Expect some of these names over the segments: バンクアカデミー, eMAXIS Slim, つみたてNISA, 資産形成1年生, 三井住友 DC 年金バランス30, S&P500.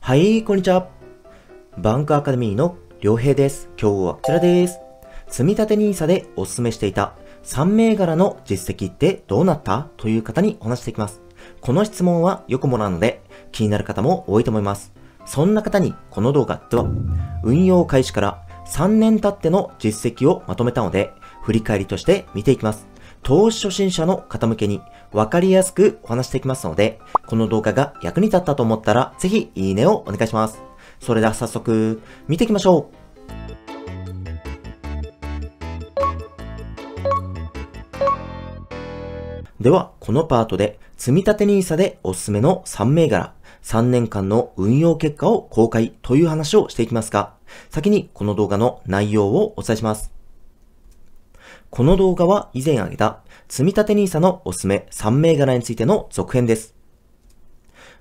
はい、こんにちは。バンクアカデミーの良平です。今日はこちらです。積立 NISA でお勧めしていた3銘柄の実績ってどうなった?という方にお話していきます。この質問はよくもらうので気になる方も多いと思います。そんな方にこの動画では運用開始から3年経っての実績をまとめたので振り返りとして見ていきます。投資初心者の方向けに分かりやすくお話していきますので、この動画が役に立ったと思ったらぜひいいねをお願いします。それでは早速見ていきましょう。では、このパートで積み立て NISA でおすすめの3銘柄、3年間の運用結果を公開という話をしていきますが、先にこの動画の内容をお伝えします。この動画は以前挙げた積み立て NISA のおすすめ3銘柄についての続編です。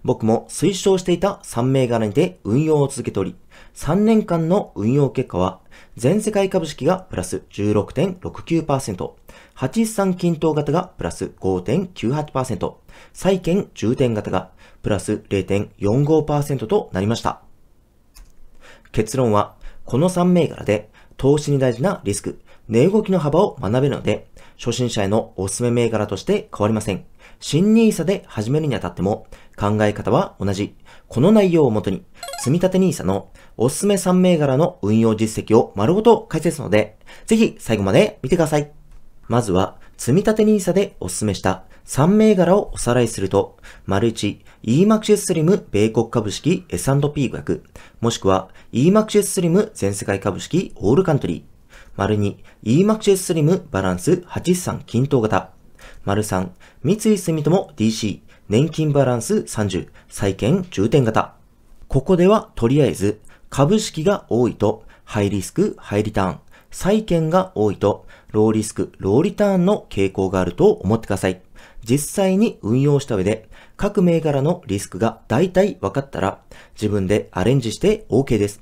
僕も推奨していた3銘柄にて運用を続けており、3年間の運用結果は、全世界株式がプラス 16.69%、8産均等型がプラス 5.98%、債券重点型がプラス 0.45% となりました。結論は、この3銘柄で投資に大事なリスク、値動きの幅を学べるので、初心者へのおすすめ銘柄として変わりません。新NISAで始めるにあたっても考え方は同じ。この内容をもとに、積み立て NISA のおすすめ3銘柄の運用実績を丸ごと解説ので、ぜひ最後まで見てください。まずは、積み立て NISA でおすすめした3銘柄をおさらいすると、1、eMAXIS Slim 米国株式 S&P500、もしくは eMAXIS Slim 全世界株式オールカントリー、2、eMAXIS Slim バランス8資産均等型。3、三井住友 DC 年金バランス30債券重点型。ここではとりあえず株式が多いとハイリスクハイリターン、債券が多いとローリスクローリターンの傾向があると思ってください。実際に運用した上で各銘柄のリスクがだいたい分かったら自分でアレンジして OK です。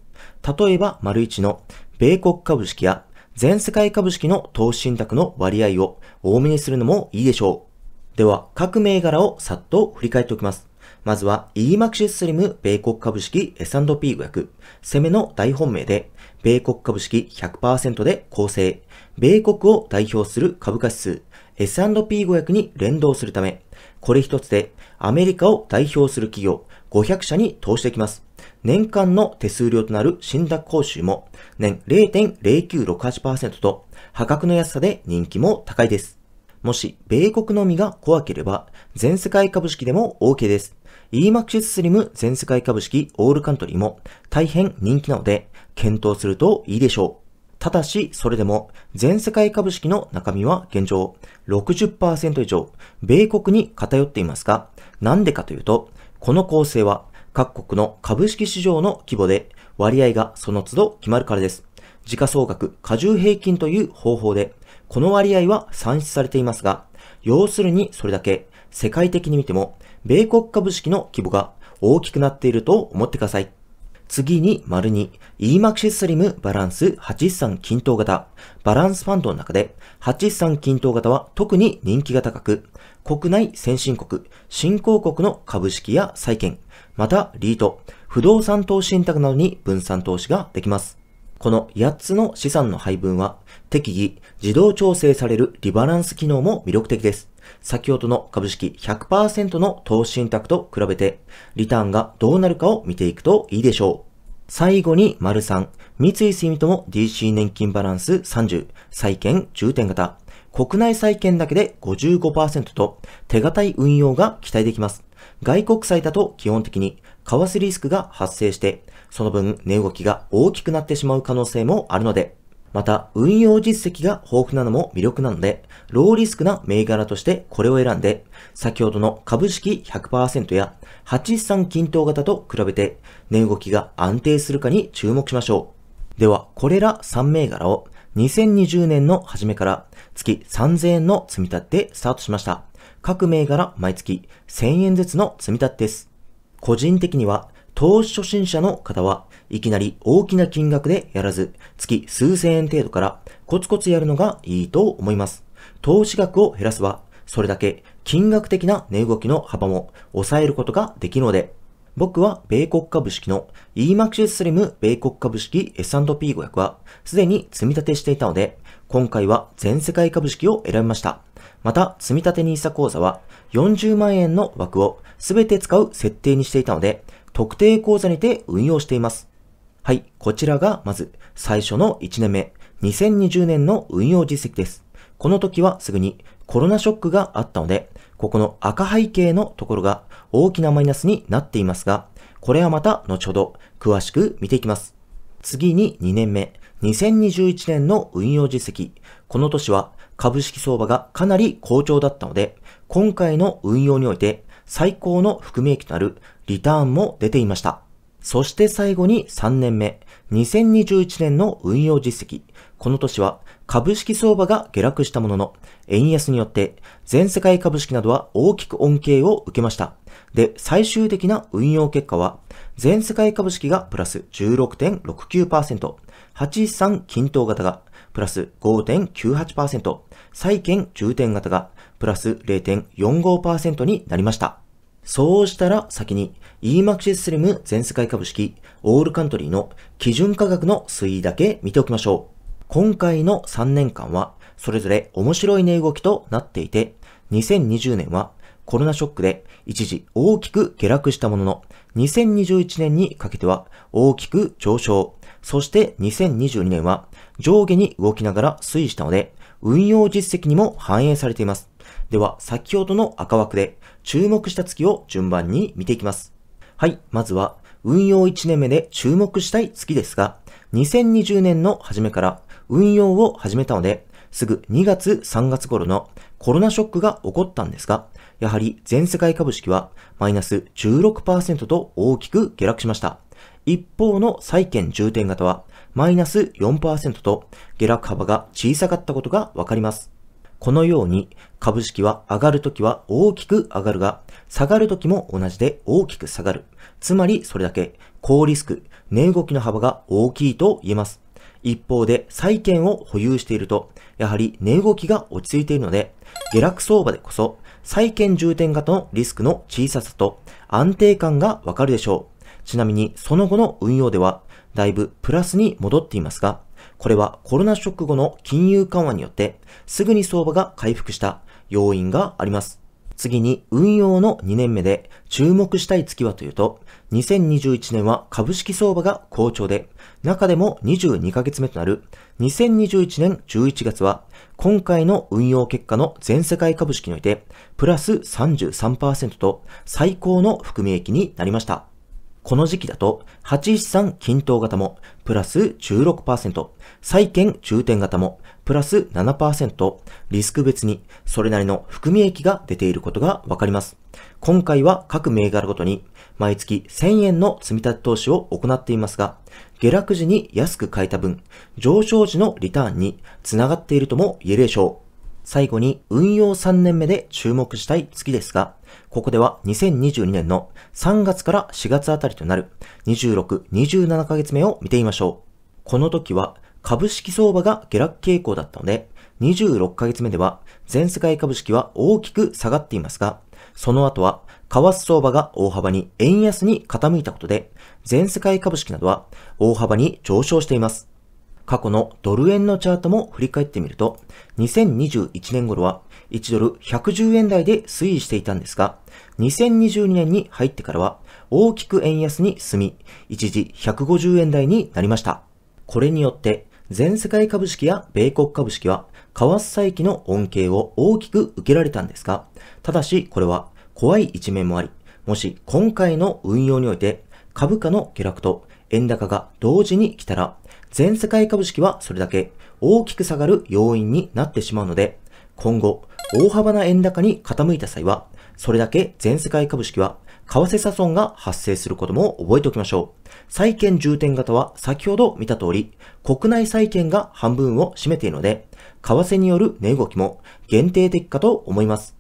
例えば 1 の米国株式や全世界株式の投資信託の割合を多めにするのもいいでしょう。では、各銘柄をさっと振り返っておきます。まずは、eMAXIS Slim 米国株式 S&P500。攻めの大本命で、米国株式 100% で構成。米国を代表する株価指数、S&P500 に連動するため、これ一つでアメリカを代表する企業500社に投資できます。年間の手数料となる信託報酬も年 0.0968% と破格の安さで人気も高いです。もし米国のみが怖ければ全世界株式でも OK です。eMAXIS Slim 全世界株式オールカントリーも大変人気なので検討するといいでしょう。ただし、それでも、全世界株式の中身は現状、60% 以上、米国に偏っていますが、なんでかというと、この構成は、各国の株式市場の規模で、割合がその都度決まるからです。時価総額加重平均という方法で、この割合は算出されていますが、要するにそれだけ、世界的に見ても、米国株式の規模が大きくなっていると思ってください。次に 2、eMAXIS Slim バランス8資産均等型。バランスファンドの中で8資産均等型は特に人気が高く、国内先進国、新興国の株式や債券、またリート、不動産投資信託などに分散投資ができます。この8つの資産の配分は適宜自動調整されるリバランス機能も魅力的です。先ほどの株式 100% の投資信託と比べて、リターンがどうなるかを見ていくといいでしょう。最後に 3、三井住友 DC 年金バランス30、債券重点型。国内債券だけで 55% と手堅い運用が期待できます。外国債だと基本的に為替リスクが発生して、その分値動きが大きくなってしまう可能性もあるので、また、運用実績が豊富なのも魅力なので、ローリスクな銘柄としてこれを選んで、先ほどの株式 100% や8資産均等型と比べて、値動きが安定するかに注目しましょう。では、これら3銘柄を2020年の初めから月3000円の積み立てでスタートしました。各銘柄毎月1000円ずつの積み立てです。個人的には、投資初心者の方はいきなり大きな金額でやらず、月数千円程度からコツコツやるのがいいと思います。投資額を減らすはそれだけ金額的な値動きの幅も抑えることができるので、僕は米国株式の eMAXIS Slim 米国株式 S&P500 はすでに積み立てしていたので、今回は全世界株式を選びました。また、積立 NISA 口座は40万円の枠をすべて使う設定にしていたので、特定口座にて運用しています。はい、こちらがまず最初の1年目、2020年の運用実績です。この時はすぐにコロナショックがあったので、ここの赤背景のところが大きなマイナスになっていますが、これはまた後ほど詳しく見ていきます。次に2年目、2021年の運用実績。この年は株式相場がかなり好調だったので、今回の運用において最高の含み益となるリターンも出ていました。そして最後に3年目、2021年の運用実績。この年は株式相場が下落したものの、円安によって全世界株式などは大きく恩恵を受けました。で、最終的な運用結果は、全世界株式がプラス 16.69%、813均等型がプラス 5.98%、債券重点型がプラス 0.45% になりました。そうしたら先に eMAXIS Slim 全世界株式オールカントリーの基準価格の推移だけ見ておきましょう。今回の3年間はそれぞれ面白い値動きとなっていて、2020年はコロナショックで一時大きく下落したものの、2021年にかけては大きく上昇、そして2022年は上下に動きながら推移したので、運用実績にも反映されています。では、先ほどの赤枠で注目した月を順番に見ていきます。はい、まずは運用1年目で注目したい月ですが、2020年の初めから運用を始めたので、すぐ2月3月頃のコロナショックが起こったんですが、やはり全世界株式はマイナス 16% と大きく下落しました。一方の債券重点型はマイナス 4% と下落幅が小さかったことがわかります。このように株式は上がるときは大きく上がるが、下がるときも同じで大きく下がる。つまりそれだけ高リスク、値動きの幅が大きいと言えます。一方で債券を保有していると、やはり値動きが落ち着いているので、下落相場でこそ債券重点型のリスクの小ささと安定感がわかるでしょう。ちなみにその後の運用ではだいぶプラスに戻っていますが、これはコロナショック後の金融緩和によってすぐに相場が回復した要因があります。次に運用の2年目で注目したい月はというと、2021年は株式相場が好調で、中でも22ヶ月目となる2021年11月は、今回の運用結果の全世界株式においてプラス 33% と最高の含み益になりました。この時期だと、813均等型もプラス 16%、債券重点型もプラス 7%、リスク別にそれなりの含み益が出ていることがわかります。今回は各銘柄ごとに毎月1000円の積み立て投資を行っていますが、下落時に安く買えた分、上昇時のリターンにつながっているとも言えるでしょう。最後に運用3年目で注目したい月ですが、ここでは2022年の3月から4月あたりとなる26、27ヶ月目を見てみましょう。この時は株式相場が下落傾向だったので、26ヶ月目では全世界株式は大きく下がっていますが、その後は為替相場が大幅に円安に傾いたことで、全世界株式などは大幅に上昇しています。過去のドル円のチャートも振り返ってみると、2021年頃は1ドル110円台で推移していたんですが、2022年に入ってからは大きく円安に進み、一時150円台になりました。これによって全世界株式や米国株式は為替差益の恩恵を大きく受けられたんですが、ただしこれは怖い一面もあり、もし今回の運用において株価の下落と円高が同時に来たら、全世界株式はそれだけ大きく下がる要因になってしまうので、今後大幅な円高に傾いた際は、それだけ全世界株式は為替差損が発生することも覚えておきましょう。債券重点型は先ほど見た通り、国内債券が半分を占めているので、為替による値動きも限定的かと思います。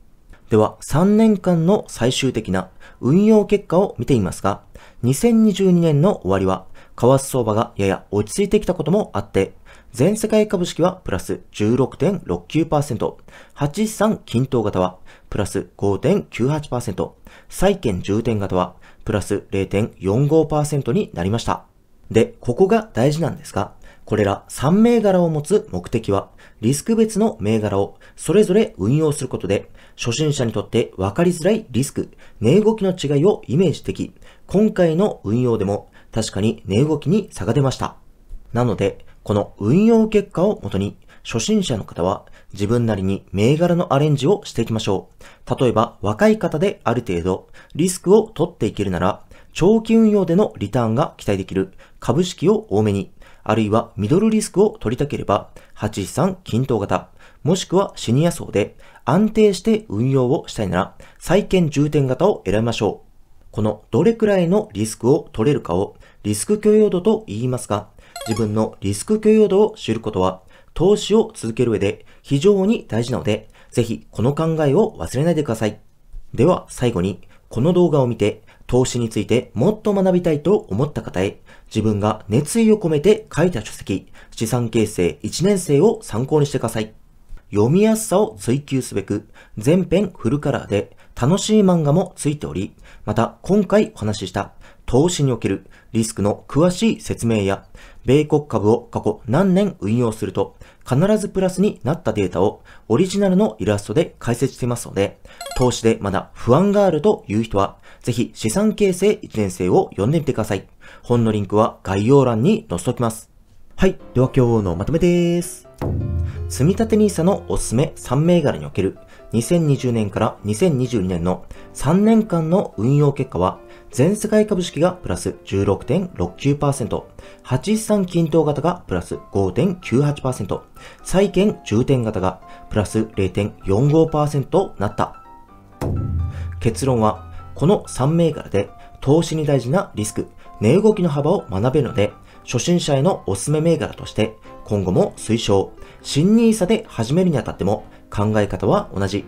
では3年間の最終的な運用結果を見てみますが、2022年の終わりは為替相場がやや落ち着いてきたこともあって、全世界株式はプラス 16.69%、813均等型はプラス 5.98%、債券重点型はプラス 0.45% になりました。で、ここが大事なんですが、これら3銘柄を持つ目的は、リスク別の銘柄をそれぞれ運用することで、初心者にとって分かりづらいリスク、値動きの違いをイメージでき、今回の運用でも確かに値動きに差が出ました。なので、この運用結果をもとに、初心者の方は自分なりに銘柄のアレンジをしていきましょう。例えば若い方である程度リスクを取っていけるなら、長期運用でのリターンが期待できる株式を多めに、あるいはミドルリスクを取りたければ813均等型、もしくはシニア層で安定して運用をしたいなら債券重点型を選びましょう。このどれくらいのリスクを取れるかをリスク許容度と言いますが、自分のリスク許容度を知ることは投資を続ける上で非常に大事なので、ぜひこの考えを忘れないでください。では最後に、この動画を見て投資についてもっと学びたいと思った方へ、自分が熱意を込めて書いた書籍、資産形成1年生を参考にしてください。読みやすさを追求すべく、全編フルカラーで楽しい漫画もついており、また今回お話しした投資におけるリスクの詳しい説明や、米国株を過去何年運用すると必ずプラスになったデータをオリジナルのイラストで解説していますので、投資でまだ不安があるという人は、ぜひ資産形成1年生を読んでみてください。本のリンクは概要欄に載せておきます。はい、では今日のまとめです。積み立て NISA のおすすめ3銘柄における2020年から2022年の3年間の運用結果は、全世界株式がプラス 16.69%、813均等型がプラス 5.98%、債券重点型がプラス 0.45% となった。結論は、この3銘柄で投資に大事なリスク、値動きの幅を学べるので、初心者へのおすすめ銘柄として今後も推奨、新NISAで始めるにあたっても考え方は同じ。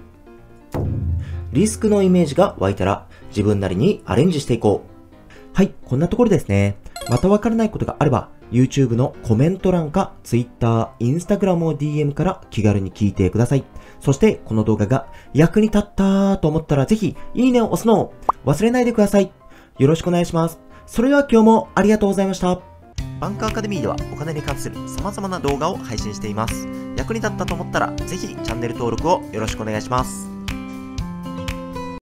リスクのイメージが湧いたら自分なりにアレンジしていこう。はい、こんなところですね。またわからないことがあれば YouTube のコメント欄か Twitter、Instagram を DM から気軽に聞いてください。そしてこの動画が役に立ったと思ったらぜひいいねを押すのを忘れないでください。よろしくお願いします。それでは今日もありがとうございました。バンクアカデミーではお金に関する様々な動画を配信しています。役に立ったと思ったらぜひチャンネル登録をよろしくお願いします。